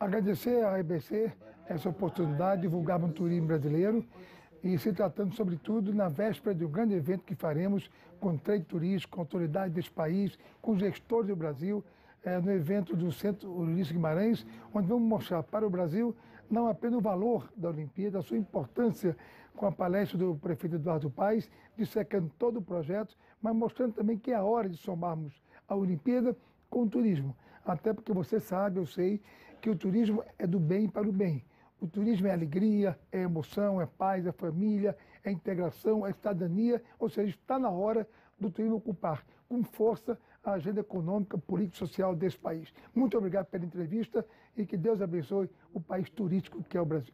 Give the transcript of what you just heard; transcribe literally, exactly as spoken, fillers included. Agradecer à E B C essa oportunidade de divulgarmos o turismo brasileiro e se tratando, sobretudo, na véspera de um grande evento que faremos com trade turistas, com autoridades desse país, com gestores do Brasil, é, no evento do Centro Ulisses Guimarães, onde vamos mostrar para o Brasil não apenas o valor da Olimpíada, a sua importância com a palestra do prefeito Eduardo Paes, dissecando todo o projeto, mas mostrando também que é a hora de somarmos a Olimpíada com o turismo. Até porque você sabe, eu sei, que o turismo é do bem para o bem. O turismo é alegria, é emoção, é paz, é família, é integração, é cidadania, ou seja, está na hora do turismo ocupar com força a agenda econômica, política e social desse país. Muito obrigado pela entrevista e que Deus abençoe o país turístico que é o Brasil.